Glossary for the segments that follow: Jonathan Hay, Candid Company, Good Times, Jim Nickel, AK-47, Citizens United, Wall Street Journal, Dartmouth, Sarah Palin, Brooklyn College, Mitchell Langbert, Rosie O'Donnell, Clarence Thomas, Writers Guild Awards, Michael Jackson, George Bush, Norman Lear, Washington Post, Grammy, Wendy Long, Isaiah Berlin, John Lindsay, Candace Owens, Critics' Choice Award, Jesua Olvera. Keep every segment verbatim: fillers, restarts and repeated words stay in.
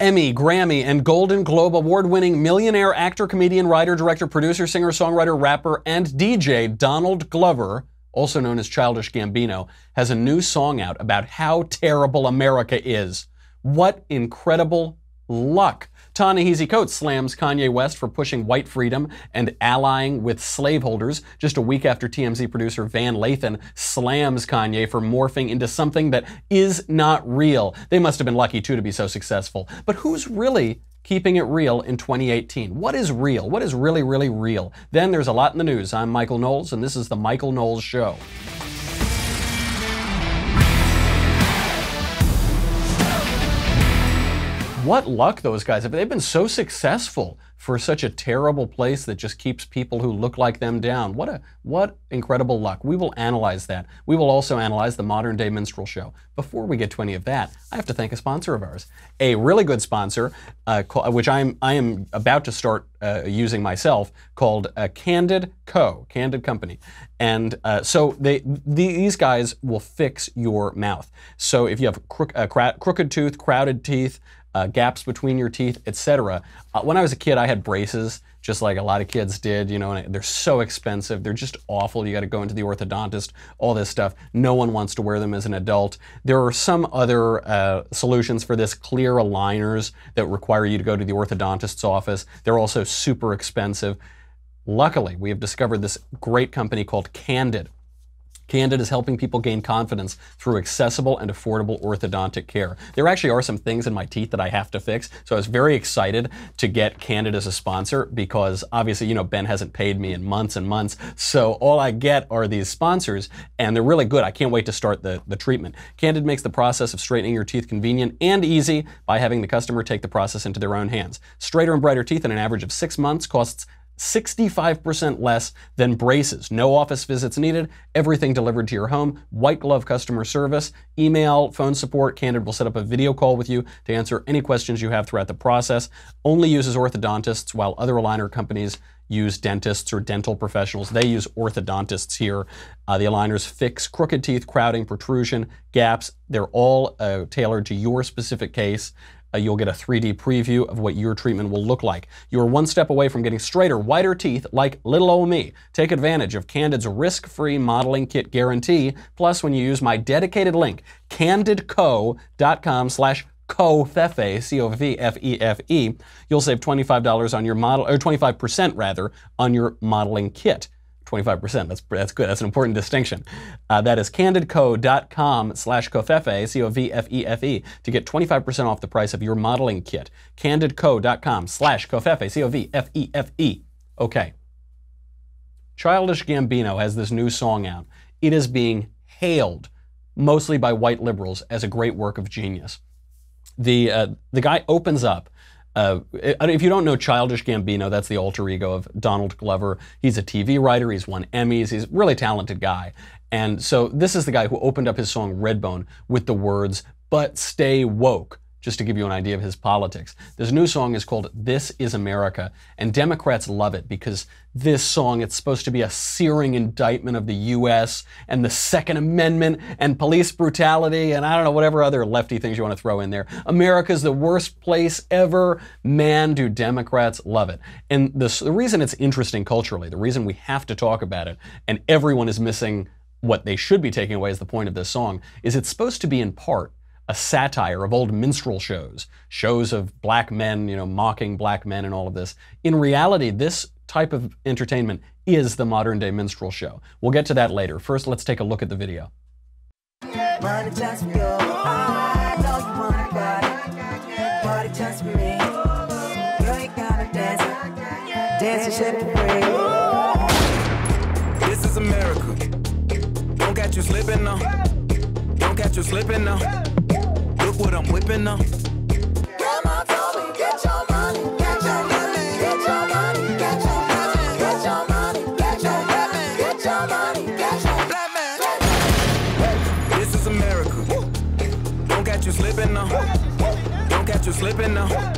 Emmy, Grammy, and Golden Globe award-winning millionaire actor, comedian, writer, director, producer, singer, songwriter, rapper, and D J Donald Glover, also known as Childish Gambino, has a new song out about how terrible America is. What incredible luck. Ta-Nehisi Coates slams Kanye West for pushing white freedom and allying with slaveholders just a week after T M Z producer Van Lathan slams Kanye for morphing into something that is not real. They must have been lucky, too, to be so successful. But who's really keeping it real in twenty eighteen? What is real? What is really, really real? Then there's a lot in the news. I'm Michael Knowles, and this is The Michael Knowles Show. What luck those guys have. They've been so successful for such a terrible place that just keeps people who look like them down. What a what incredible luck. We will analyze that. We will also analyze the modern day minstrel show. Before we get to any of that, I have to thank a sponsor of ours. A really good sponsor, uh, which I'm, I am about to start uh, using myself, called uh, Candid Co, Candid Company. And uh, so they, these guys will fix your mouth. So if you have crook, uh, crooked tooth, crowded teeth, Uh, gaps between your teeth, et cetera. Uh, when I was a kid, I had braces, just like a lot of kids did, you know, and they're so expensive. They're just awful. You got to go into the orthodontist, all this stuff. No one wants to wear them as an adult. There are some other uh, solutions for this, clear aligners that require you to go to the orthodontist's office. They're also super expensive. Luckily, we have discovered this great company called Candid. Candid is helping people gain confidence through accessible and affordable orthodontic care. There actually are some things in my teeth that I have to fix, so I was very excited to get Candid as a sponsor because obviously, you know, Ben hasn't paid me in months and months, so all I get are these sponsors, and they're really good. I can't wait to start the, the treatment. Candid makes the process of straightening your teeth convenient and easy by having the customer take the process into their own hands. Straighter and brighter teeth in an average of six months costs sixty-five percent less than braces. No office visits needed. Everything delivered to your home. White glove customer service, email, phone support. Candid will set up a video call with you to answer any questions you have throughout the process. Only uses orthodontists, while other aligner companies use dentists or dental professionals. They use orthodontists here. Uh, the aligners fix crooked teeth, crowding, protrusion, gaps. They're all uh, tailored to your specific case. Uh, you'll get a three D preview of what your treatment will look like. You are one step away from getting straighter, whiter teeth like little old me. Take advantage of Candid's risk-free modeling kit guarantee. Plus, when you use my dedicated link, candidco dot com slash covfefe, C O V F E F E, you'll save twenty-five dollars on your model, or twenty-five percent rather, on your modeling kit. twenty-five percent, that's, that's good. That's an important distinction. Uh, that is candidco dot com slash covfefe, C O V F E F E, to get twenty-five percent off the price of your modeling kit. candidco dot com slash covfefe, C O V F E F E. Okay. Childish Gambino has this new song out. It is being hailed, mostly by white liberals, as a great work of genius. The, uh, the guy opens up. Uh, if you don't know Childish Gambino, that's the alter ego of Donald Glover. He's a T V writer. He's won Emmys. He's a really talented guy. And so this is the guy who opened up his song Redbone with the words, "But stay woke," just to give you an idea of his politics. This new song is called This Is America, and Democrats love it because this song, it's supposed to be a searing indictment of the U S and the Second Amendment and police brutality and I don't know, whatever other lefty things you want to throw in there. America's the worst place ever. Man, do Democrats love it. And this, the reason it's interesting culturally, the reason we have to talk about it, and everyone is missing what they should be taking away as the point of this song, is it's supposed to be in part a satire of old minstrel shows, shows of black men, you know, mocking black men and all of this. In reality, this type of entertainment is the modern day minstrel show. We'll get to that later. First, let's take a look at the video. This is America. Don't catch you slipping now. Don't catch you slipping now. What I'm whipping up. Grandma told me, get your money, get your money, get your money, get your money, get your money, get your money, get your money. This is America. Don't catch you slipping now. Don't catch you slipping now.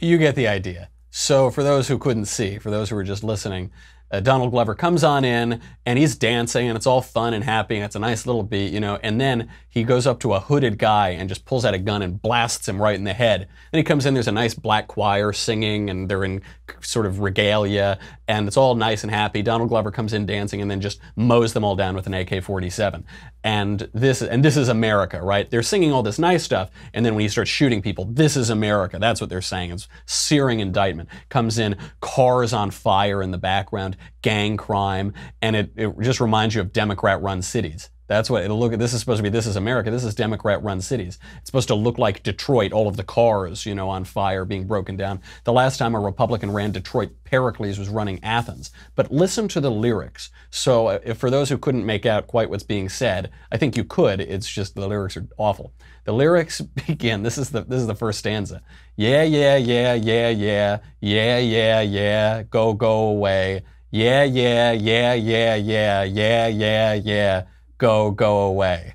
You get the idea. So for those who couldn't see, for those who were just listening, uh, Donald Glover comes on in and he's dancing and it's all fun and happy and it's a nice little beat, you know, and then he goes up to a hooded guy and just pulls out a gun and blasts him right in the head. Then he comes in, there's a nice black choir singing and they're in sort of regalia and it's all nice and happy. Donald Glover comes in dancing and then just mows them all down with an A K forty-seven. And this, and this is America, right? They're singing all this nice stuff and then when he starts shooting people, this is America. That's what they're saying. It's searing indictment. Comes in, cars on fire in the background, gang crime, and it, it just reminds you of Democrat-run cities. That's what it'll look at. This is supposed to be This Is America. This is Democrat-run cities. It's supposed to look like Detroit, all of the cars, you know, on fire being broken down. The last time a Republican ran Detroit, Pericles was running Athens. But listen to the lyrics. So if, for those who couldn't make out quite what's being said, I think you could. It's just the lyrics are awful. The lyrics begin. This is the this is the first stanza. Yeah, yeah, yeah, yeah, yeah, yeah, yeah, yeah. Go, go away. Yeah, yeah, yeah, yeah, yeah, yeah, yeah, yeah. Go, go away.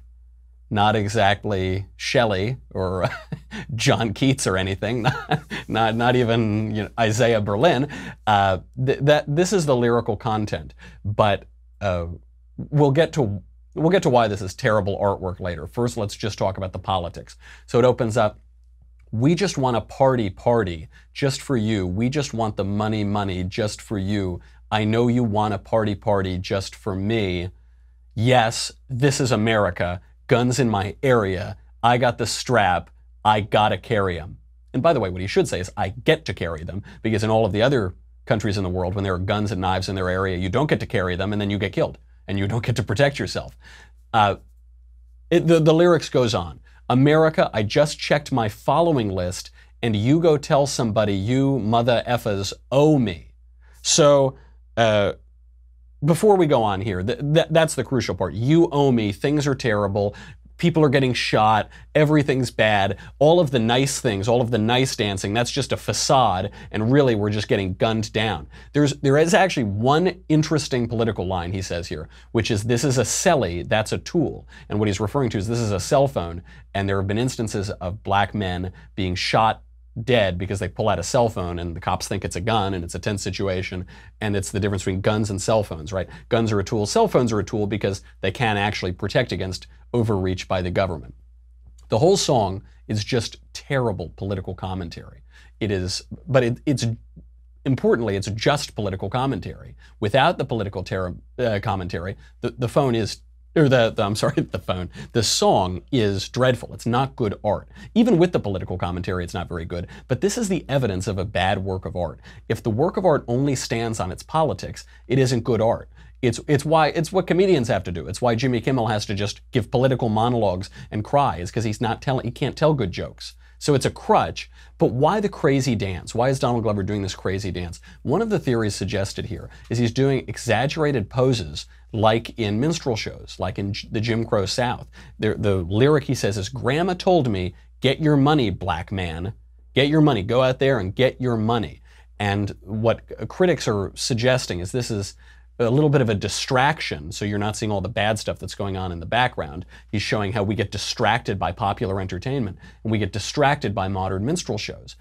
Not exactly Shelley or John Keats or anything. Not, not, not even, you know, Isaiah Berlin. Uh, th that this is the lyrical content, but uh, we'll get to we'll get to why this is terrible artwork later. First, let's just talk about the politics. So it opens up. We just want a party, party, just for you. We just want the money, money, just for you. I know you want a party, party, just for me. Yes, this is America. Guns in my area. I got the strap. I gotta carry them. And by the way, what he should say is, I get to carry them, because in all of the other countries in the world, when there are guns and knives in their area, you don't get to carry them, and then you get killed, and you don't get to protect yourself. Uh, it, the, the lyrics goes on. America, I just checked my following list, and you go tell somebody you mother effers owe me. So, uh, before we go on here, th th that's the crucial part. You owe me. Things are terrible. People are getting shot. Everything's bad. All of the nice things, all of the nice dancing, that's just a facade. And really, we're just getting gunned down. There's, there is actually one interesting political line he says here, which is, this is a celly, that's a tool. And what he's referring to is, this is a cell phone. And there have been instances of black men being shot dead because they pull out a cell phone and the cops think it's a gun and it's a tense situation, and it's the difference between guns and cell phones, right? Guns are a tool, cell phones are a tool because they can actually protect against overreach by the government. The whole song is just terrible political commentary. It is, but it, it's, importantly, it's just political commentary. Without the political terror, uh, commentary, the, the phone is Or the, the, I'm sorry, the phone. The song is dreadful. It's not good art. Even with the political commentary, it's not very good. But this is the evidence of a bad work of art. If the work of art only stands on its politics, it isn't good art. It's, it's why, it's what comedians have to do. It's why Jimmy Kimmel has to just give political monologues and cry, is because he's not telling, he can't tell good jokes. So it's a crutch, but why the crazy dance? Why is Donald Glover doing this crazy dance? One of the theories suggested here is he's doing exaggerated poses like in minstrel shows, like in the Jim Crow South. The, the lyric he says is, Grandma told me, get your money, black man. Get your money. Go out there and get your money. And what critics are suggesting is this is a little bit of a distraction, so you're not seeing all the bad stuff that's going on in the background. He's showing how we get distracted by popular entertainment, and we get distracted by modern minstrel shows.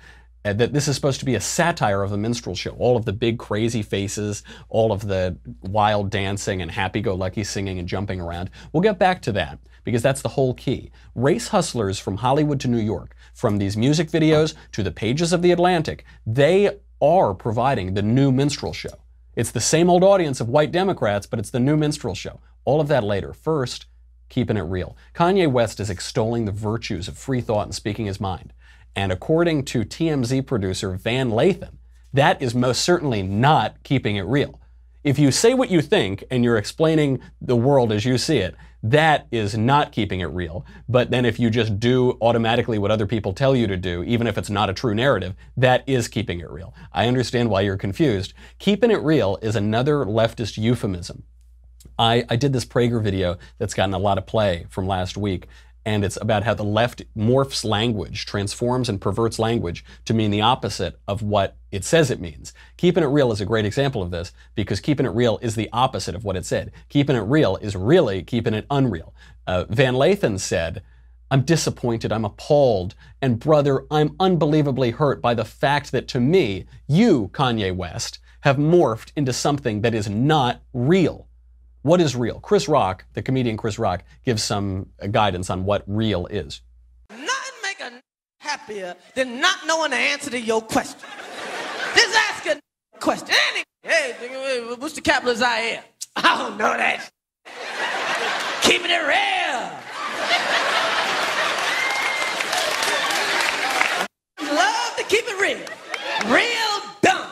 Uh, that this is supposed to be a satire of a minstrel show. All of the big crazy faces, all of the wild dancing and happy-go-lucky singing and jumping around. We'll get back to that, because that's the whole key. Race hustlers from Hollywood to New York, from these music videos to the pages of The Atlantic, they are providing the new minstrel show. It's the same old audience of white Democrats, but it's the new minstrel show. All of that later. First, keeping it real. Kanye West is extolling the virtues of free thought and speaking his mind. And according to T M Z producer Van Lathan, that is most certainly not keeping it real. If you say what you think and you're explaining the world as you see it, that is not keeping it real. But then if you just do automatically what other people tell you to do, even if it's not a true narrative, that is keeping it real. I understand why you're confused. Keeping it real is another leftist euphemism. I, I did this Prager video that's gotten a lot of play from last week, and it's about how the left morphs language, transforms and perverts language to mean the opposite of what it says it means. Keeping it real is a great example of this, because keeping it real is the opposite of what it said. Keeping it real is really keeping it unreal. Uh, Van Lathan said, I'm disappointed, I'm appalled, and brother, I'm unbelievably hurt by the fact that to me, you, Kanye West, have morphed into something that is not real. What is real? Chris Rock, the comedian Chris Rock, gives some guidance on what real is. Nothing make a n happier than not knowing the answer to your question. Just ask a n question. Hey, what's the capital of Zaire? I don't know that. Keeping it real. Love to keep it real. Real dumb.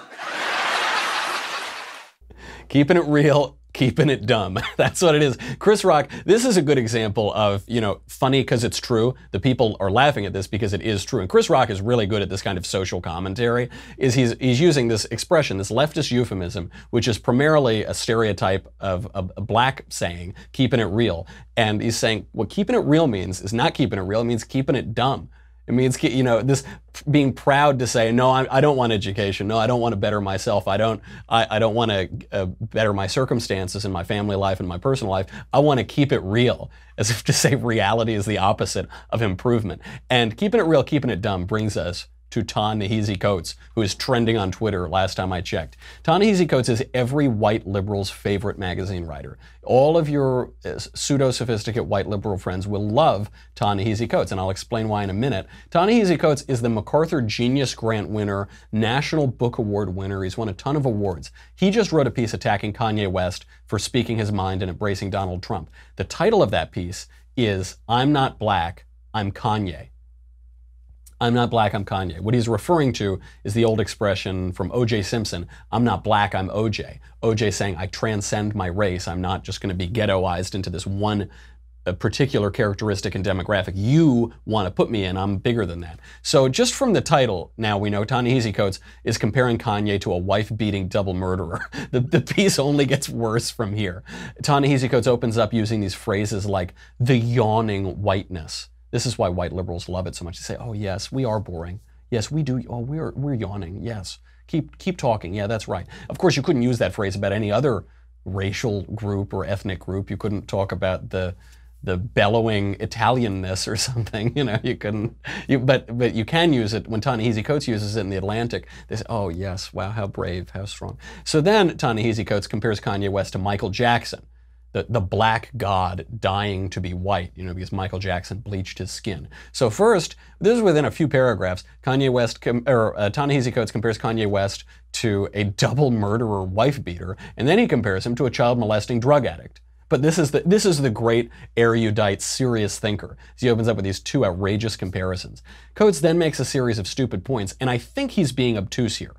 Keeping it real, keeping it dumb. That's what it is. Chris Rock, this is a good example of, you know, funny because it's true. The people are laughing at this because it is true. And Chris Rock is really good at this kind of social commentary. Is he's he's using this expression, this leftist euphemism, which is primarily a stereotype of a, a black saying, keeping it real. And he's saying what keeping it real means is not keeping it real, it means keeping it dumb. It means, you know, this being proud to say, no, I, I don't want education. No, I don't want to better myself. I don't, I, I don't want to uh, better my circumstances in my family life and my personal life. I want to keep it real, as if to say reality is the opposite of improvement. And keeping it real, keeping it dumb brings us to Ta-Nehisi Coates, who is trending on Twitter last time I checked. Ta-Nehisi Coates is every white liberal's favorite magazine writer. All of your uh, pseudo-sophisticate white liberal friends will love Ta-Nehisi Coates, and I'll explain why in a minute. Ta-Nehisi Coates is the MacArthur Genius Grant winner, National Book Award winner. He's won a ton of awards. He just wrote a piece attacking Kanye West for speaking his mind and embracing Donald Trump. The title of that piece is, I'm Not Black, I'm Kanye. I'm not black, I'm Kanye. What he's referring to is the old expression from O J Simpson, I'm not black, I'm O J. O J saying, I transcend my race. I'm not just gonna be ghettoized into this one a particular characteristic and demographic you want to put me in. I'm bigger than that. So just from the title, now we know Ta-Nehisi Coates is comparing Kanye to a wife-beating double murderer. The, the piece only gets worse from here. Ta-Nehisi Coates opens up using these phrases like the yawning whiteness. This is why white liberals love it so much. They say, oh yes, we are boring. Yes, we do, oh, we're, we're yawning, yes. Keep, keep talking, yeah, that's right. Of course, you couldn't use that phrase about any other racial group or ethnic group. You couldn't talk about the the bellowing Italianness or something, you know, you couldn't, you, but but you can use it when Ta-Nehisi Coates uses it in The Atlantic. They say, oh yes, wow, how brave, how strong. So then Ta-Nehisi Coates compares Kanye West to Michael Jackson. The, the black god dying to be white, you know, because Michael Jackson bleached his skin. So first, this is within a few paragraphs, Kanye West, com or uh, Ta-Nehisi Coates compares Kanye West to a double murderer wife beater, and then he compares him to a child molesting drug addict. But this is the, this is the great erudite, serious thinker. He opens up with these two outrageous comparisons. Coates then makes a series of stupid points, and I think he's being obtuse here,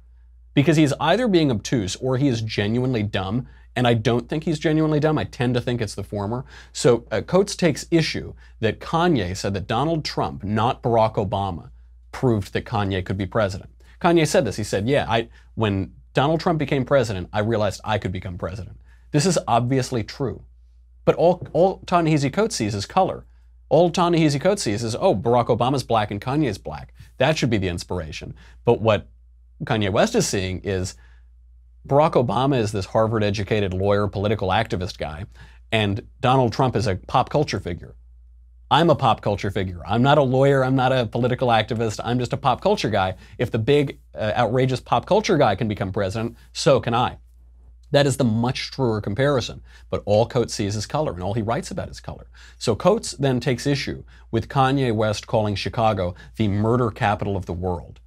because he's either being obtuse or he is genuinely dumb. And I don't think he's genuinely dumb. I tend to think it's the former. So uh, Coates takes issue that Kanye said that Donald Trump, not Barack Obama, proved that Kanye could be president. Kanye said this. He said, yeah, I, when Donald Trump became president, I realized I could become president. This is obviously true. But all, all Ta-Nehisi Coates sees is color. All Ta-Nehisi Coates sees is, oh, Barack Obama's black and Kanye's black. That should be the inspiration. But what Kanye West is seeing is, Barack Obama is this Harvard-educated lawyer, political activist guy, and Donald Trump is a pop culture figure. I'm a pop culture figure. I'm not a lawyer. I'm not a political activist. I'm just a pop culture guy. If the big, uh, outrageous pop culture guy can become president, so can I. That is the much truer comparison. But all Coates sees is color, and all he writes about is color. So Coates then takes issue with Kanye West calling Chicago the murder capital of the world.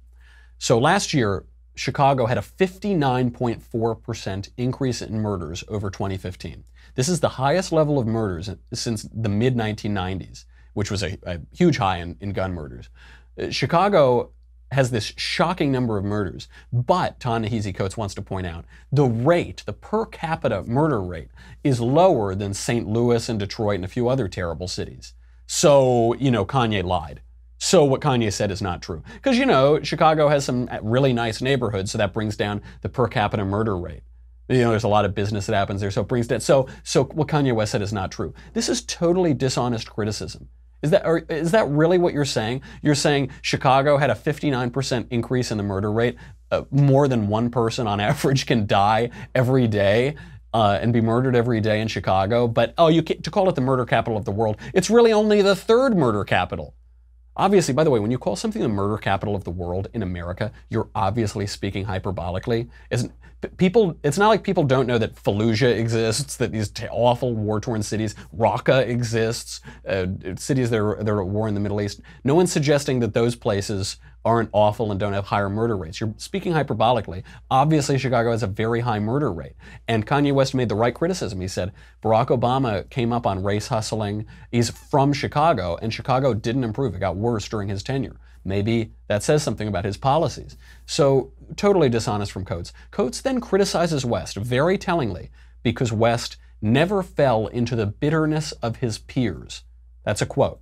So last year, Chicago had a fifty-nine point four percent increase in murders over twenty fifteen. This is the highest level of murders since the mid nineteen nineties, which was a, a huge high in, in gun murders. Uh, Chicago has this shocking number of murders, but Ta-Nehisi Coates wants to point out the rate, the per capita murder rate, is lower than Saint Louis and Detroit and a few other terrible cities. So, you know, Kanye lied. So what Kanye said is not true. Because, you know, Chicago has some really nice neighborhoods, so that brings down the per capita murder rate. You know, there's a lot of business that happens there, so it brings down. So, so what Kanye West said is not true. This is totally dishonest criticism. Is that, or is that really what you're saying? You're saying Chicago had a fifty-nine percent increase in the murder rate. Uh, more than one person on average can die every day. uh, and be murdered every day in Chicago. But, oh, you can't, to call it the murder capital of the world, it's really only the third murder capital. Obviously, by the way, when you call something the murder capital of the world in America, you're obviously speaking hyperbolically. Isn't, people, it's not like people don't know that Fallujah exists, that these awful war-torn cities, Raqqa exists, uh, cities that are, that are at war in the Middle East. No one's suggesting that those places aren't awful and don't have higher murder rates. You're speaking hyperbolically. Obviously, Chicago has a very high murder rate. And Kanye West made the right criticism. He said, Barack Obama came up on race hustling. He's from Chicago, and Chicago didn't improve. It got worse during his tenure. Maybe that says something about his policies. So totally dishonest from Coates. Coates then criticizes West very tellingly because West never fell into the bitterness of his peers. That's a quote.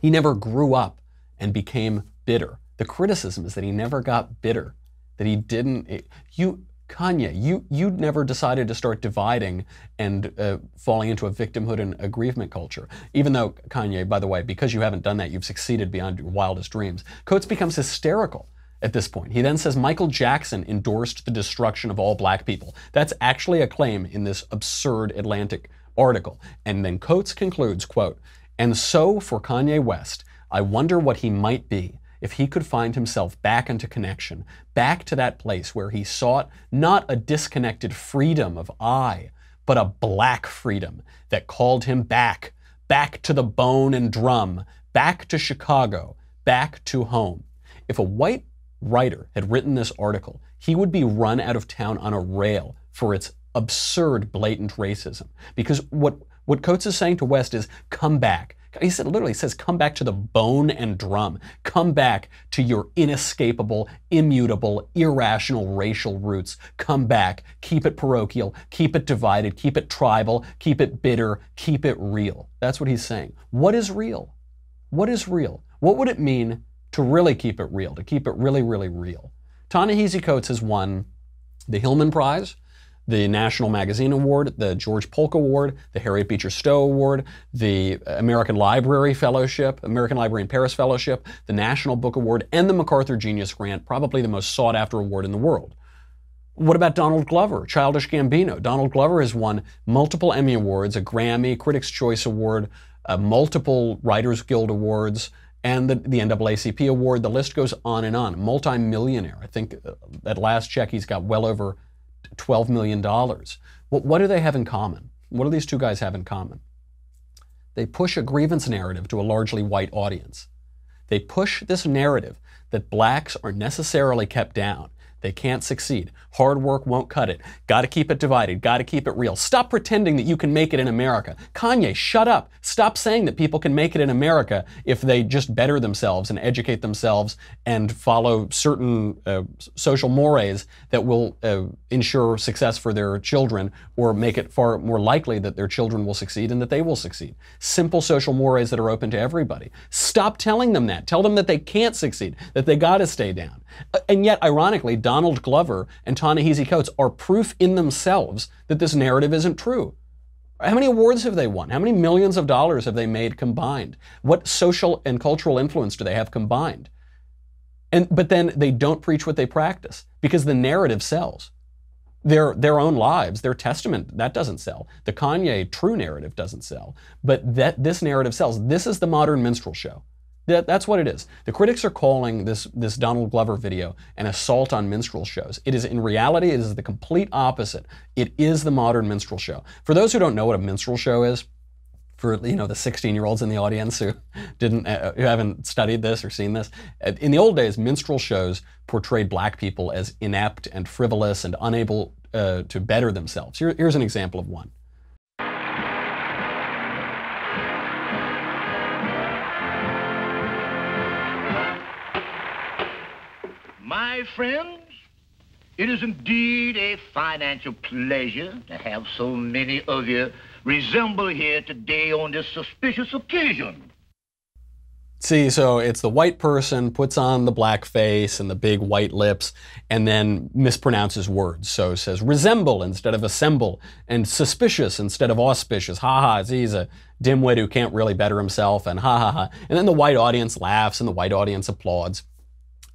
He never grew up and became bitter. The criticism is that he never got bitter, that he didn't, it, you, Kanye, you, you never decided to start dividing and uh, falling into a victimhood and aggrievement culture. Even though, Kanye, by the way, because you haven't done that, you've succeeded beyond your wildest dreams. Coates becomes hysterical at this point. He then says Michael Jackson endorsed the destruction of all black people. That's actually a claim in this absurd Atlantic article. And then Coates concludes, quote, "And so for Kanye West, I wonder what he might be if he could find himself back into connection, back to that place where he sought not a disconnected freedom of I, but a black freedom that called him back, back to the bone and drum, back to Chicago, back to home." If a white writer had written this article, he would be run out of town on a rail for its absurd, blatant racism. Because what, what Coates is saying to West is, come back. He said, literally says, come back to the bone and drum. Come back to your inescapable, immutable, irrational racial roots. Come back. Keep it parochial. Keep it divided. Keep it tribal. Keep it bitter. Keep it real. That's what he's saying. What is real? What is real? What would it mean to really keep it real, to keep it really, really real? Ta-Nehisi Coates has won the Hillman Prize, the National Magazine Award, the George Polk Award, the Harriet Beecher Stowe Award, the American Library Fellowship, American Library in Paris Fellowship, the National Book Award, and the MacArthur Genius Grant, probably the most sought-after award in the world. What about Donald Glover, Childish Gambino? Donald Glover has won multiple Emmy Awards, a Grammy, Critics' Choice Award, uh, multiple Writers Guild Awards, and the, the N double A C P Award. The list goes on and on. Multi-millionaire. I think uh, at last check, he's got well over twelve million dollars. Well, what do they have in common? What do these two guys have in common? They push a grievance narrative to a largely white audience. They push this narrative that blacks are necessarily kept down. They can't succeed. Hard work won't cut it. Got to keep it divided. Got to keep it real. Stop pretending that you can make it in America. Kanye, shut up. Stop saying that people can make it in America if they just better themselves and educate themselves and follow certain uh, social mores that will uh, ensure success for their children or make it far more likely that their children will succeed and that they will succeed. Simple social mores that are open to everybody. Stop telling them that. Tell them that they can't succeed, that they got to stay down. And yet, ironically, Donald Glover and Ta-Nehisi Coates are proof in themselves that this narrative isn't true. How many awards have they won? How many millions of dollars have they made combined? What social and cultural influence do they have combined? And, but then they don't preach what they practice because the narrative sells. Their, their own lives, their testament, that doesn't sell. The Kanye true narrative doesn't sell. But that, this narrative sells. This is the modern minstrel show. That, that's what it is. The critics are calling this, this Donald Glover video an assault on minstrel shows. It is, in reality, it is the complete opposite. It is the modern minstrel show. For those who don't know what a minstrel show is, for you know the sixteen-year-olds in the audience who didn't, uh, who haven't studied this or seen this, in the old days, minstrel shows portrayed black people as inept and frivolous and unable uh, to better themselves. Here, here's an example of one. My friends, it is indeed a financial pleasure to have so many of you resemble here today on this suspicious occasion. See, so it's the white person puts on the black face and the big white lips and then mispronounces words. So it says resemble instead of assemble and suspicious instead of auspicious. Ha ha, he's a dimwit who can't really better himself and ha ha ha. And then the white audience laughs and the white audience applauds.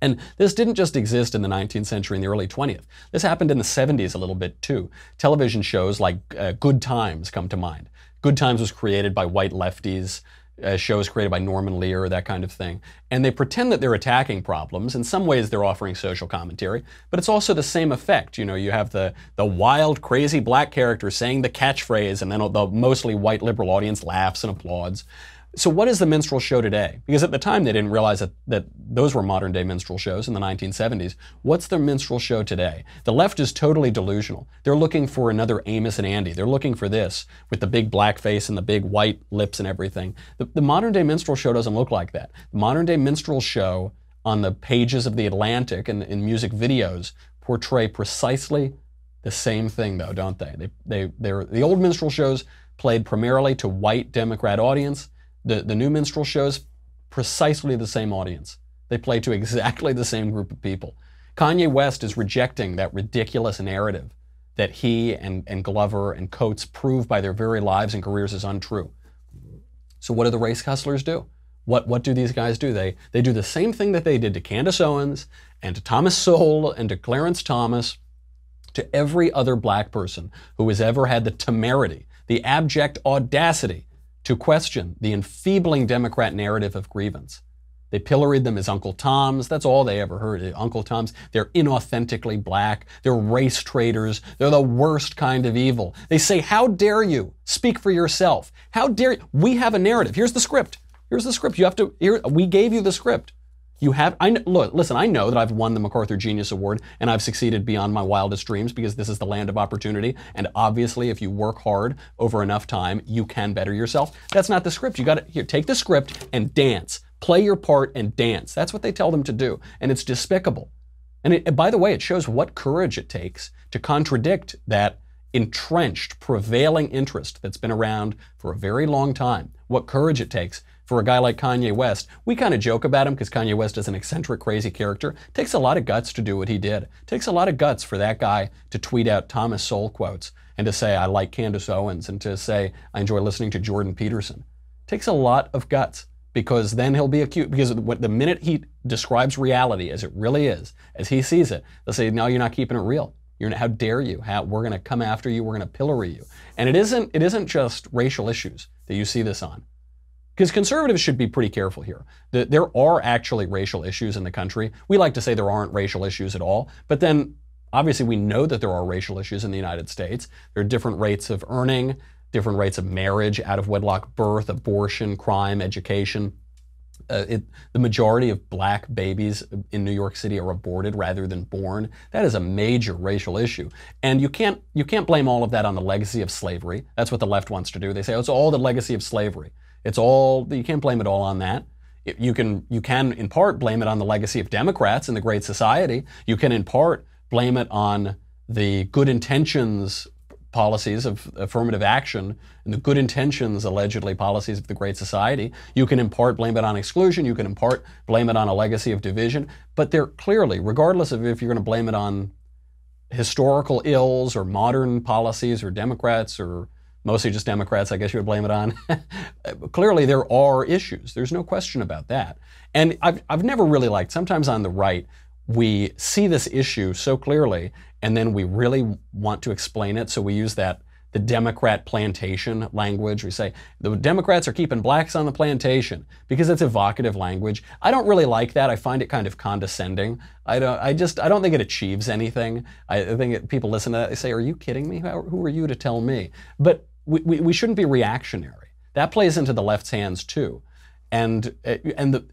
And this didn't just exist in the nineteenth century and the early twentieth. This happened in the seventies a little bit too. Television shows like uh, Good Times come to mind. Good Times was created by white lefties, uh, shows created by Norman Lear, that kind of thing. And they pretend that they're attacking problems. In some ways, they're offering social commentary, but it's also the same effect. You know, you have the, the wild, crazy black character saying the catchphrase, and then the mostly white liberal audience laughs and applauds. So what is the minstrel show today? Because at the time, they didn't realize that, that those were modern day minstrel shows in the nineteen seventies. What's the minstrel show today? The left is totally delusional. They're looking for another Amos and Andy. They're looking for this with the big black face and the big white lips and everything. The, the modern day minstrel show doesn't look like that. The modern day minstrel show on the pages of The Atlantic and in music videos portray precisely the same thing though, don't they? They, they they're, the old minstrel shows played primarily to white Democrat audience. The, the new minstrel shows, precisely the same audience. They play to exactly the same group of people. Kanye West is rejecting that ridiculous narrative that he and, and Glover and Coates prove by their very lives and careers is untrue. So what do the race hustlers do? What, what do these guys do? They, they do the same thing that they did to Candace Owens and to Thomas Sowell and to Clarence Thomas, to every other black person who has ever had the temerity, the abject audacity to question the enfeebling Democrat narrative of grievance. They pilloried them as Uncle Toms. That's all they ever heard, Uncle Toms. They're inauthentically black. They're race traitors. They're the worst kind of evil. They say, how dare you speak for yourself? How dare you? We have a narrative. Here's the script. Here's the script. You have to, here, we gave you the script. You have, I, look, listen, I know that I've won the MacArthur Genius Award and I've succeeded beyond my wildest dreams because this is the land of opportunity. And obviously, if you work hard over enough time, you can better yourself. That's not the script. You got to, here, take the script and dance. Play your part and dance. That's what they tell them to do. And it's despicable. And, it, and by the way, it shows what courage it takes to contradict that entrenched, prevailing interest that's been around for a very long time. What courage it takes for a guy like Kanye West. We kind of joke about him because Kanye West is an eccentric, crazy character. It takes a lot of guts to do what he did. It takes a lot of guts for that guy to tweet out Thomas Sowell quotes and to say, I like Candace Owens, and to say, I enjoy listening to Jordan Peterson. It takes a lot of guts, because then he'll be accused, because what, the minute he describes reality as it really is, as he sees it, they'll say, no, you're not keeping it real. You're not, how dare you? How, we're going to come after you. We're going to pillory you. And it isn't, it isn't just racial issues that you see this on. Because conservatives should be pretty careful here. There are actually racial issues in the country. We like to say there aren't racial issues at all, but then obviously we know that there are racial issues in the United States. There are different rates of earning, different rates of marriage, out of wedlock birth, abortion, crime, education. Uh, it, the majority of black babies in New York City are aborted rather than born. That is a major racial issue. And you can't, you can't blame all of that on the legacy of slavery. That's what the left wants to do. They say, oh, it's all the legacy of slavery. It's all, you can't blame it all on that. It, you can, you can in part blame it on the legacy of Democrats and the Great Society. You can in part blame it on the good intentions policies of affirmative action and the good intentions, allegedly, policies of the Great Society. You can in part blame it on exclusion. You can in part blame it on a legacy of division. But they're clearly, regardless of if you're going to blame it on historical ills or modern policies or Democrats or mostly just Democrats, I guess you would blame it on. Clearly, there are issues. There's no question about that. And I've, I've never really liked, sometimes on the right, we see this issue so clearly, and then we really want to explain it. So we use that, the Democrat plantation language. We say, the Democrats are keeping blacks on the plantation, because it's evocative language. I don't really like that. I find it kind of condescending. I don't, I just, I don't think it achieves anything. I think it, people listen to that, they say, are you kidding me? How, who are you to tell me? But We, we, we shouldn't be reactionary. That plays into the left's hands too. And, and the,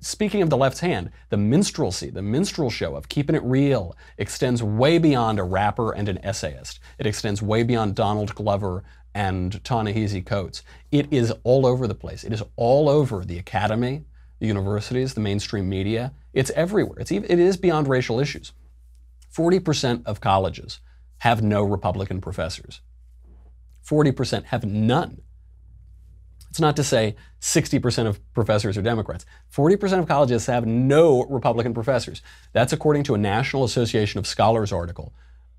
speaking of the left's hand, the minstrelsy, the minstrel show of keeping it real extends way beyond a rapper and an essayist. It extends way beyond Donald Glover and Ta-Nehisi Coates. It is all over the place. It is all over the academy, the universities, the mainstream media. It's everywhere. It's even, it is beyond racial issues. forty percent of colleges have no Republican professors. forty percent have none. It's not to say sixty percent of professors are Democrats. forty percent of colleges have no Republican professors. That's according to a National Association of Scholars article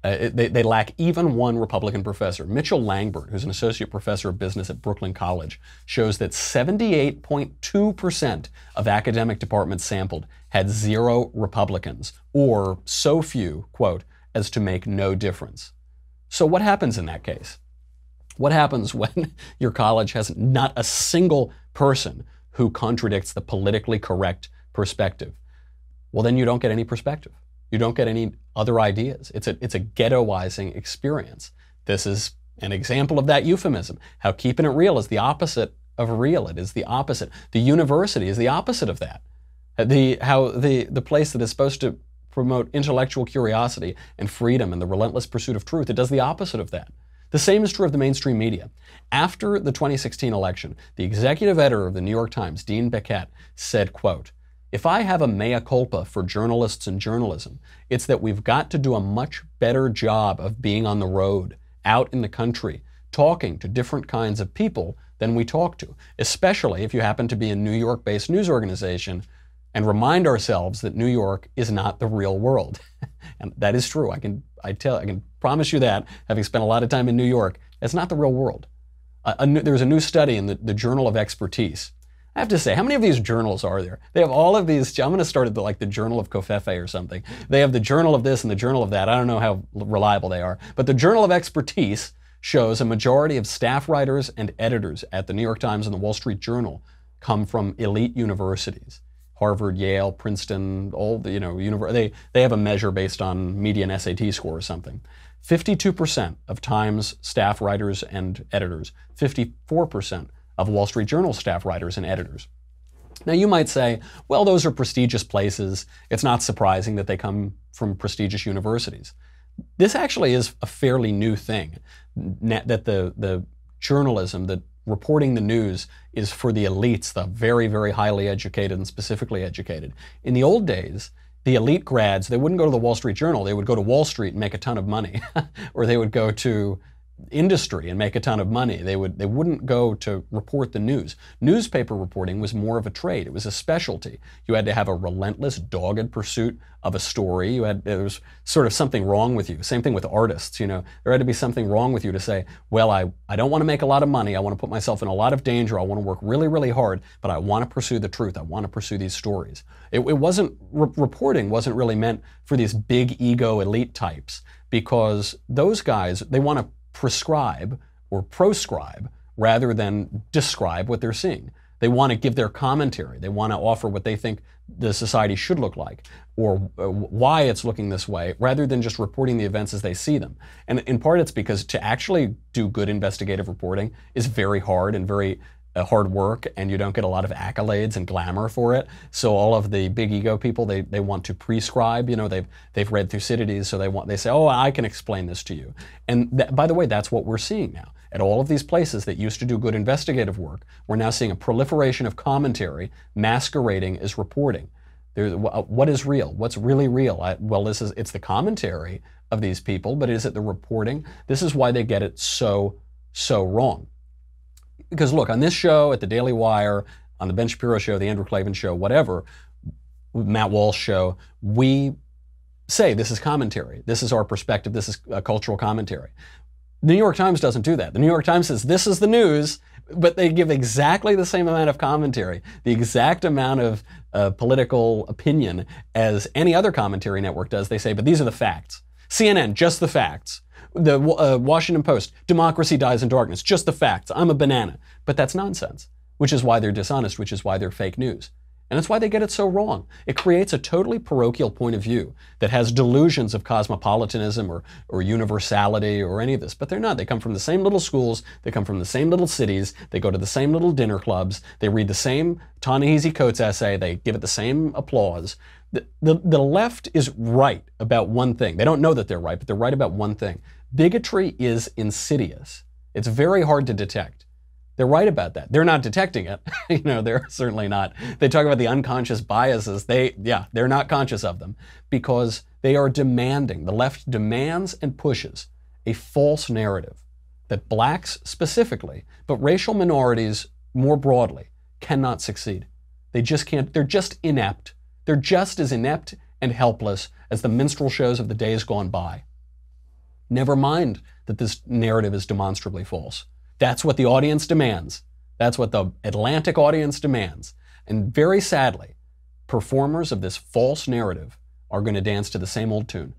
Uh, they, they lack even one Republican professor. Mitchell Langbert, who's an associate professor of business at Brooklyn College, shows that seventy-eight point two percent of academic departments sampled had zero Republicans, or so few, quote, as to make no difference. So what happens in that case? What happens when your college has not a single person who contradicts the politically correct perspective? Well, then you don't get any perspective. You don't get any other ideas. It's a, it's a ghettoizing experience. This is an example of that euphemism. How keeping it real is the opposite of real. It is the opposite. The university is the opposite of that. The, how the, the place that is supposed to promote intellectual curiosity and freedom and the relentless pursuit of truth, it does the opposite of that. The same is true of the mainstream media. After the twenty sixteen election, the executive editor of the New York Times, Dean Baquette, said, quote, "If I have a mea culpa for journalists and journalism, it's that we've got to do a much better job of being on the road, out in the country, talking to different kinds of people than we talk to, especially if you happen to be a New York-based news organization, and remind ourselves that New York is not the real world." And that is true. I can, I tell, I can promise you that, having spent a lot of time in New York, it's not the real world. Uh, a new, there's a new study in the, the Journal of Expertise. I have to say, how many of these journals are there? They have all of these. I'm going to start at the, like the Journal of Covfefe or something. They have the Journal of this and the Journal of that. I don't know how reliable they are. But the Journal of Expertise shows a majority of staff writers and editors at the New York Times and the Wall Street Journal come from elite universities. Harvard, Yale, Princeton, all the, you know, they, they have a measure based on median S A T score or something. fifty-two percent of Times staff writers and editors, fifty-four percent of Wall Street Journal staff writers and editors. Now you might say, well, those are prestigious places. It's not surprising that they come from prestigious universities. This actually is a fairly new thing, that the, the journalism, the reporting the news is for the elites, the very, very highly educated and specifically educated. In the old days, the elite grads, they wouldn't go to the Wall Street Journal. They would go to Wall Street and make a ton of money, or they would go to industry and make a ton of money. They would, they wouldn't go to report the news. Newspaper reporting was more of a trade. It was a specialty. You had to have a relentless, dogged pursuit of a story. You had, there was sort of something wrong with you. Same thing with artists, you know, there had to be something wrong with you to say, well, I, I don't want to make a lot of money. I want to put myself in a lot of danger. I want to work really, really hard, but I want to pursue the truth. I want to pursue these stories. It, it wasn't, re- reporting wasn't really meant for these big ego elite types, because those guys, they want to prescribe or proscribe rather than describe what they're seeing. They want to give their commentary. They want to offer what they think the society should look like or why it's looking this way rather than just reporting the events as they see them. And in part, it's because to actually do good investigative reporting is very hard and very uh, hard work, and you don't get a lot of accolades and glamour for it. So all of the big ego people, they, they want to prescribe, you know, they've, they've read Thucydides, so they want, they say, oh, I can explain this to you. And that, by the way, that's what we're seeing now. At all of these places that used to do good investigative work, we're now seeing a proliferation of commentary masquerading as reporting. There's, what is real? What's really real? I, well, this is, it's the commentary of these people, but is it the reporting? This is why they get it so, so wrong. Because look, on this show, at the Daily Wire, on the Ben Shapiro show, the Andrew Clavin show, whatever, Matt Walsh show, we say this is commentary. This is our perspective. This is a cultural commentary. The New York Times doesn't do that. The New York Times says this is the news, but they give exactly the same amount of commentary, the exact amount of uh, political opinion as any other commentary network does. They say, but these are the facts. C N N, just the facts. The uh, Washington Post, democracy dies in darkness, just the facts. I'm a banana. But that's nonsense, which is why they're dishonest, which is why they're fake news. And that's why they get it so wrong. It creates a totally parochial point of view that has delusions of cosmopolitanism or, or universality or any of this, but they're not. They come from the same little schools. They come from the same little cities. They go to the same little dinner clubs. They read the same Ta-Nehisi Coates essay. They give it the same applause. The, the, the left is right about one thing. They don't know that they're right, but they're right about one thing. Bigotry is insidious. It's very hard to detect. They're right about that. They're not detecting it. You know, they're certainly not. They talk about the unconscious biases. They, yeah, they're not conscious of them because they are demanding, the left demands and pushes a false narrative that blacks specifically, but racial minorities more broadly, cannot succeed. They just can't, they're just inept. They're just as inept and helpless as the minstrel shows of the days gone by. Never mind that this narrative is demonstrably false. That's what the audience demands. That's what the Atlantic audience demands. And very sadly, performers of this false narrative are going to dance to the same old tune.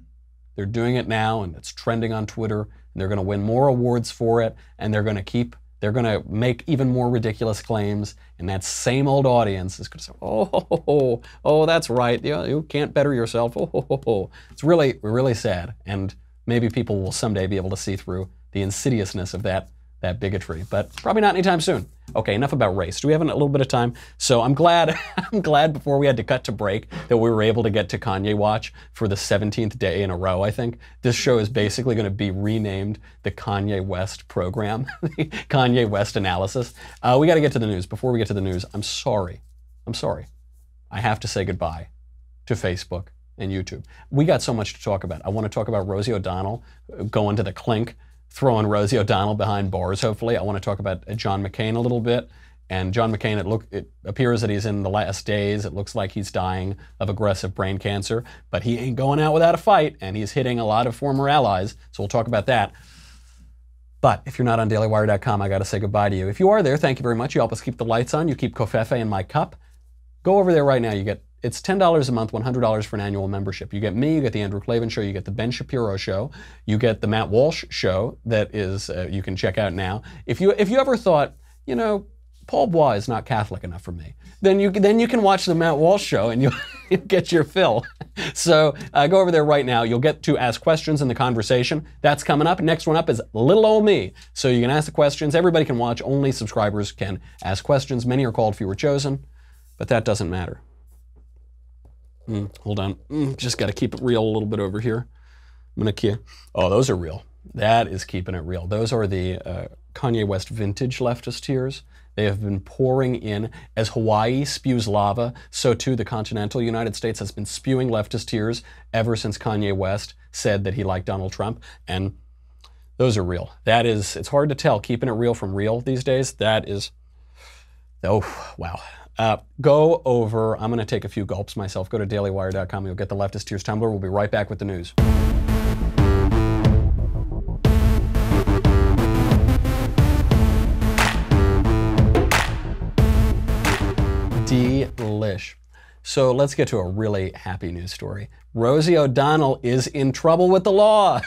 They're doing it now, and it's trending on Twitter, and they're going to win more awards for it, and they're going to keep, they're going to make even more ridiculous claims, and that same old audience is going to say, oh, oh, oh, oh that's right, you, you can't better yourself, oh, oh, oh, oh. It's really, really sad, and maybe people will someday be able to see through the insidiousness of that that bigotry, but probably not anytime soon. Okay, enough about race. Do we have a little bit of time? So I'm glad, I'm glad before we had to cut to break that we were able to get to Kanye Watch for the seventeenth day in a row, I think. This show is basically going to be renamed the Kanye West program, the Kanye West analysis. Uh, we got to get to the news. Before we get to the news, I'm sorry. I'm sorry. I have to say goodbye to Facebook and YouTube. We got so much to talk about. I want to talk about Rosie O'Donnell going to the clink, throwing Rosie O'Donnell behind bars, hopefully. I want to talk about John McCain a little bit. And John McCain, it, look, it appears that he's in the last days. It looks like he's dying of aggressive brain cancer, but he ain't going out without a fight, and he's hitting a lot of former allies, so we'll talk about that. But if you're not on daily wire dot com, I got to say goodbye to you. If you are there, thank you very much. You help us keep the lights on. You keep Covfefe in my cup. Go over there right now. You get It's ten dollars a month, one hundred dollars for an annual membership. You get me, you get the Andrew Klavan Show, you get the Ben Shapiro Show, you get the Matt Walsh Show that is, uh, you can check out now. If you if you ever thought, you know, Paul Bois is not Catholic enough for me, then you then you can watch the Matt Walsh Show and you'll get your fill. So uh, go over there right now. You'll get to ask questions in the conversation. That's coming up. Next one up is Little Ol' Me. So you can ask the questions. Everybody can watch. Only subscribers can ask questions. Many are called, few are chosen, but that doesn't matter. Mm, hold on, mm, just got to keep it real a little bit over here. I'm gonna keep. Oh, those are real. That is keeping it real. Those are the uh, Kanye West vintage leftist tears. They have been pouring in. As Hawaii spews lava, so too the continental United States has been spewing leftist tears ever since Kanye West said that he liked Donald Trump. And those are real. That is, it's hard to tell keeping it real from real these days. That is, oh, wow. Uh, go over, I'm going to take a few gulps myself. Go to daily wire dot com. You'll get the Leftist Tears Tumblr. We'll be right back with the news. Delish. So let's get to a really happy news story. Rosie O'Donnell is in trouble with the law.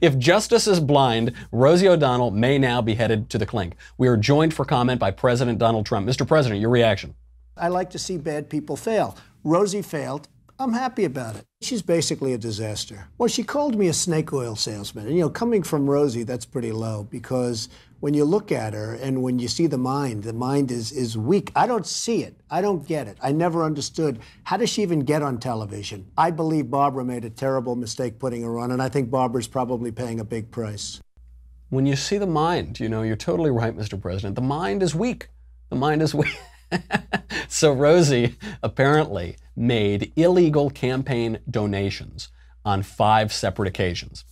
If justice is blind, Rosie O'Donnell may now be headed to the clink. We are joined for comment by President Donald Trump. Mister President, your reaction. I like to see bad people fail. Rosie failed. I'm happy about it. She's basically a disaster. Well, she called me a snake oil salesman. And, you know, coming from Rosie, that's pretty low, because when you look at her and when you see the mind, the mind is, is weak. I don't see it. I don't get it. I never understood. How does she even get on television? I believe Barbara made a terrible mistake putting her on, and I think Barbara's probably paying a big price. When you see the mind, you know, you're totally right, Mister President. The mind is weak. The mind is weak. So Rosie apparently made illegal campaign donations on five separate occasions.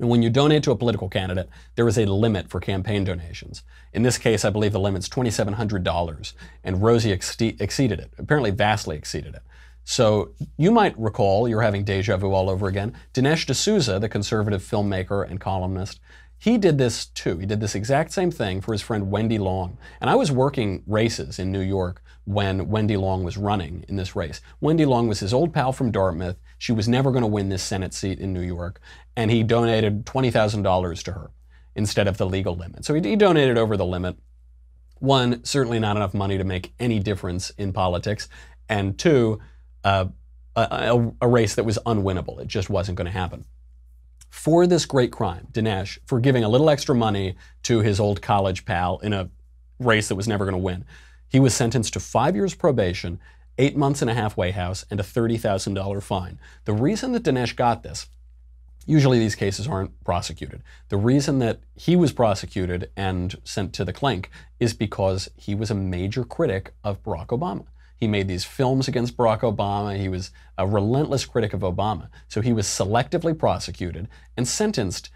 And when you donate to a political candidate, there is a limit for campaign donations. In this case, I believe the limit's twenty-seven hundred dollars, and Rosie ex exceeded it, apparently vastly exceeded it. So you might recall, you're having deja vu all over again, Dinesh D'Souza, the conservative filmmaker and columnist, he did this too. He did this exact same thing for his friend Wendy Long. And I was working races in New York when Wendy Long was running in this race. Wendy Long was his old pal from Dartmouth. She was never going to win this Senate seat in New York. And he donated twenty thousand dollars to her instead of the legal limit. So he, he donated over the limit. One, certainly not enough money to make any difference in politics. And two, uh, a, a race that was unwinnable. It just wasn't going to happen. For this great crime, Dinesh, for giving a little extra money to his old college pal in a race that was never going to win, he was sentenced to five years probation, eight months in a halfway house, and a thirty thousand dollar fine. The reason that Dinesh got this, usually these cases aren't prosecuted. The reason that he was prosecuted and sent to the clink is because he was a major critic of Barack Obama. He made these films against Barack Obama. He was a relentless critic of Obama. So he was selectively prosecuted and sentenced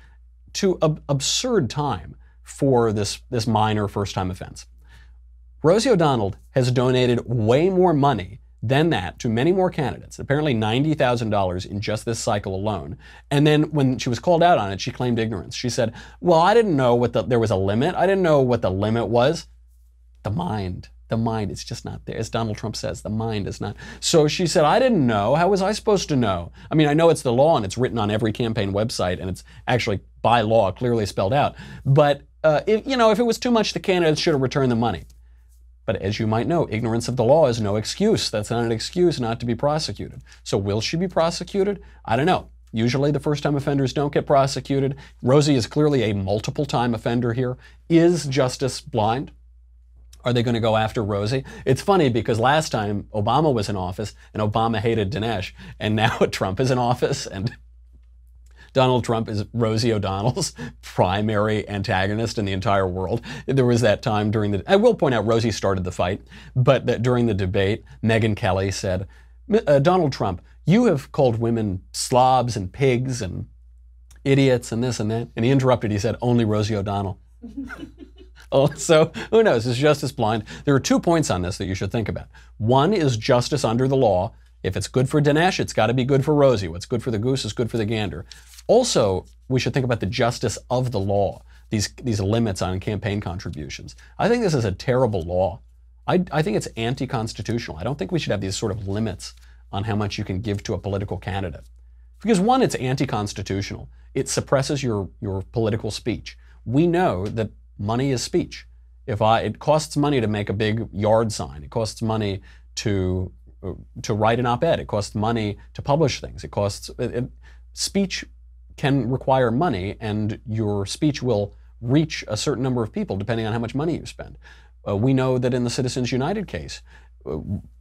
to an absurd time for this, this minor first-time offense. Rosie O'Donnell has donated way more money then that to many more candidates, apparently ninety thousand dollars in just this cycle alone. And then when she was called out on it, she claimed ignorance. She said, well, I didn't know what the, there was a limit. I didn't know what the limit was. The mind, the mind is just not there. As Donald Trump says, the mind is not. So she said, I didn't know. How was I supposed to know? I mean, I know it's the law and it's written on every campaign website and it's actually by law clearly spelled out. But, uh, if, you know, if it was too much, the candidates should have returned the money. But as you might know, ignorance of the law is no excuse. That's not an excuse not to be prosecuted. So will she be prosecuted? I don't know. Usually the first-time offenders don't get prosecuted. Rosie is clearly a multiple-time offender here. Is justice blind? Are they going to go after Rosie? It's funny because last time Obama was in office and Obama hated Dinesh, and now Trump is in office and Donald Trump is Rosie O'Donnell's primary antagonist in the entire world. There was that time during the, I will point out Rosie started the fight, but that during the debate, Megyn Kelly said, uh, Donald Trump, you have called women slobs and pigs and idiots and this and that. And he interrupted, he said, only Rosie O'Donnell. Oh, so who knows, is justice blind? There are two points on this that you should think about. One is justice under the law. If it's good for Dinesh, it's got to be good for Rosie. What's good for the goose is good for the gander. Also, we should think about the justice of the law, these, these limits on campaign contributions. I think this is a terrible law. I, I think it's anti-constitutional. I don't think we should have these sort of limits on how much you can give to a political candidate. Because one, it's anti-constitutional. It suppresses your, your political speech. We know that money is speech. If I, it costs money to make a big yard sign. It costs money to, to write an op-ed. It costs money to publish things. It costs, it, it, speech can require money, and your speech will reach a certain number of people depending on how much money you spend. Uh, we know that in the Citizens United case, uh,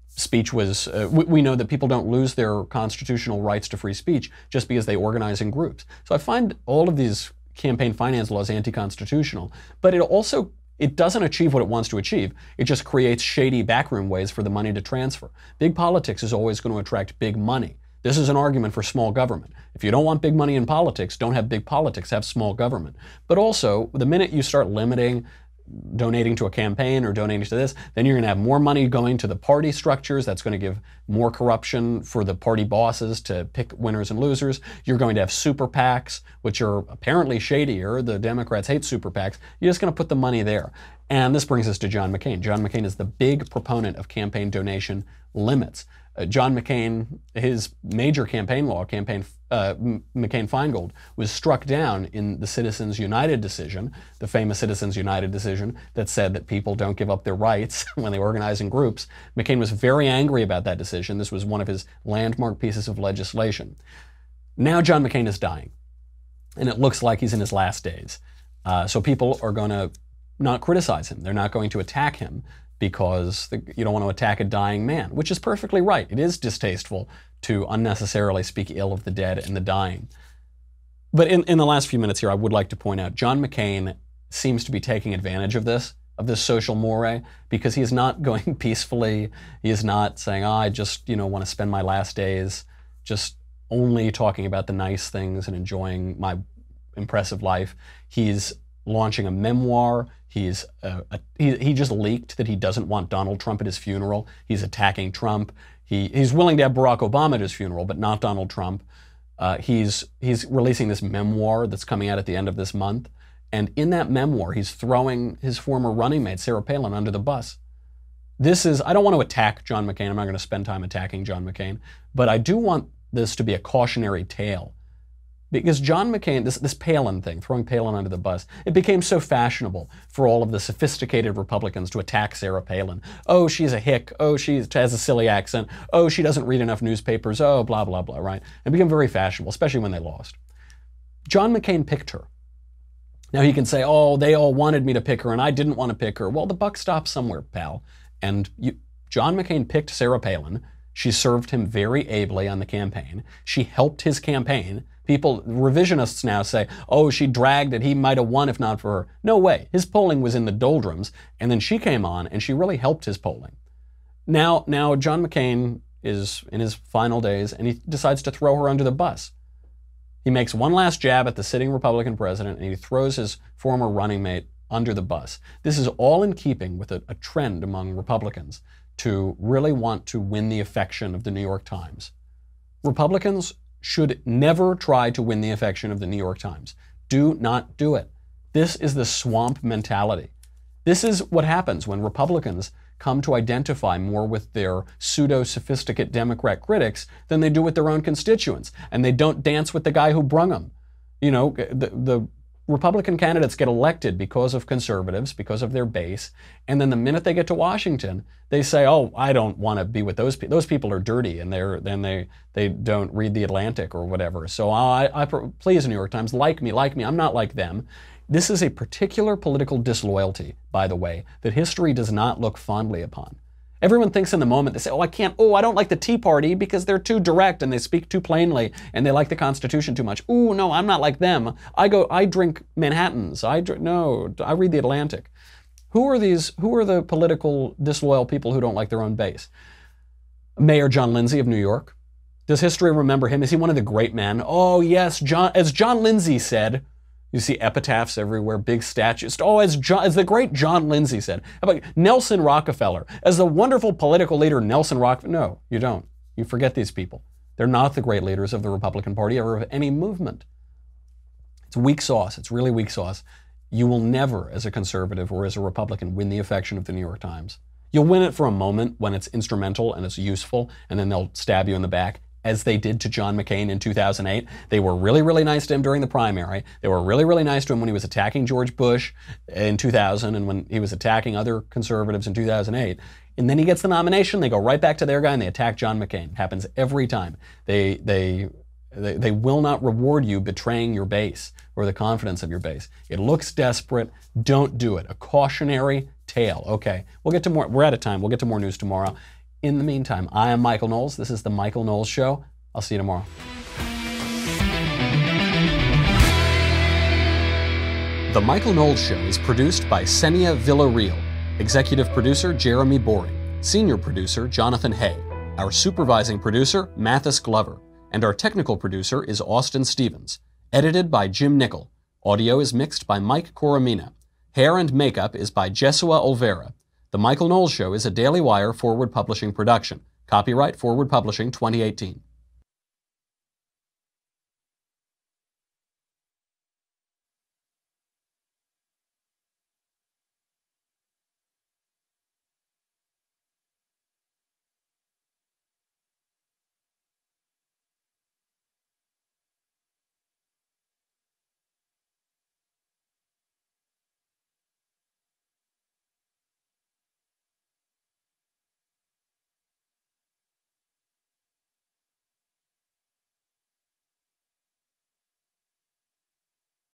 speech was, uh, we, we know that people don't lose their constitutional rights to free speech just because they organize in groups. So I find all of these campaign finance laws anti-constitutional, but it also, it doesn't achieve what it wants to achieve. It just creates shady backroom ways for the money to transfer. Big politics is always going to attract big money. This is an argument for small government. If you don't want big money in politics, don't have big politics, have small government. But also, the minute you start limiting donating to a campaign or donating to this, then you're going to have more money going to the party structures. That's going to give more corruption for the party bosses to pick winners and losers. You're going to have super PACs, which are apparently shadier. The Democrats hate super PACs. You're just going to put the money there. And this brings us to John McCain. John McCain is the big proponent of campaign donation limits. Uh, John McCain, his major campaign law, campaign uh, McCain-Feingold, was struck down in the Citizens United decision, the famous Citizens United decision that said that people don't give up their rights when they organize in groups. McCain was very angry about that decision. This was one of his landmark pieces of legislation. Now John McCain is dying, and it looks like he's in his last days. Uh, so people are going to not criticize him. They're not going to attack him, because the, you don't want to attack a dying man, which is perfectly right. It is distasteful to unnecessarily speak ill of the dead and the dying. But in, in the last few minutes here, I would like to point out John McCain seems to be taking advantage of this, of this social moray, because he is not going peacefully. He is not saying, oh, I just, you know, want to spend my last days just only talking about the nice things and enjoying my impressive life. He's launching a memoir. He's uh, a, he, he just leaked that he doesn't want Donald Trump at his funeral. He's attacking Trump. He, he's willing to have Barack Obama at his funeral, but not Donald Trump. Uh, he's, he's releasing this memoir that's coming out at the end of this month. And in that memoir, he's throwing his former running mate, Sarah Palin, under the bus. This is, I don't want to attack John McCain. I'm not going to spend time attacking John McCain, but I do want this to be a cautionary tale. Because John McCain, this, this Palin thing, throwing Palin under the bus, it became so fashionable for all of the sophisticated Republicans to attack Sarah Palin. Oh, she's a hick. Oh, she has a silly accent. Oh, she doesn't read enough newspapers. Oh, blah, blah, blah, right? It became very fashionable, especially when they lost. John McCain picked her. Now he can say, oh, they all wanted me to pick her and I didn't want to pick her. Well, the buck stops somewhere, pal. And you, John McCain picked Sarah Palin. She served him very ably on the campaign. She helped his campaign. People, revisionists now say, oh, she dragged it. He might have won if not for her. No way. His polling was in the doldrums. And then she came on and she really helped his polling. Now, now John McCain is in his final days and he decides to throw her under the bus. He makes one last jab at the sitting Republican president and he throws his former running mate under the bus. This is all in keeping with a, a trend among Republicans to really want to win the affection of the New York Times. Republicans should never try to win the affection of the New York Times. Do not do it. This is the swamp mentality. This is what happens when Republicans come to identify more with their pseudo-sophisticate Democrat critics than they do with their own constituents, and they don't dance with the guy who brung them. You know, the, the Republican candidates get elected because of conservatives, because of their base, and then the minute they get to Washington, they say, oh, I don't want to be with those people. Those people are dirty, and they're, then they, they don't read The Atlantic or whatever. So I, I, please, New York Times, like me, like me. I'm not like them. This is a particular political disloyalty, by the way, that history does not look fondly upon. Everyone thinks in the moment, they say, oh, I can't, oh, I don't like the Tea Party because they're too direct and they speak too plainly and they like the Constitution too much. Ooh, no, I'm not like them. I go, I drink Manhattans. I drink, no, I read The Atlantic. Who are these, who are the political disloyal people who don't like their own base? Mayor John Lindsay of New York. Does history remember him? Is he one of the great men? Oh, yes, John, as John Lindsay said. You see epitaphs everywhere, big statues. Oh, as, John, as the great John Lindsay said. How about Nelson Rockefeller? As the wonderful political leader Nelson Rockefeller. No, you don't. You forget these people. They're not the great leaders of the Republican Party or of any movement. It's weak sauce. It's really weak sauce. You will never, as a conservative or as a Republican, win the affection of the New York Times. You'll win it for a moment when it's instrumental and it's useful, and then they'll stab you in the back, as they did to John McCain in two thousand eight. They were really, really nice to him during the primary. They were really, really nice to him when he was attacking George Bush in two thousand and when he was attacking other conservatives in two thousand eight. And then he gets the nomination. They go right back to their guy and they attack John McCain. It happens every time. They, they, they, they will not reward you betraying your base or the confidence of your base. It looks desperate. Don't do it. A cautionary tale. Okay, we'll get to more. We're out of time. We'll get to more news tomorrow. In the meantime, I am Michael Knowles. This is The Michael Knowles Show. I'll see you tomorrow. The Michael Knowles Show is produced by Senia Villarreal, executive producer Jeremy Boring, senior producer Jonathan Hay, our supervising producer Mathis Glover, and our technical producer is Austin Stevens, edited by Jim Nickel. Audio is mixed by Mike Coromina. Hair and makeup is by Jesua Olvera. The Michael Knowles Show is a Daily Wire Forward Publishing production. Copyright Forward Publishing twenty eighteen.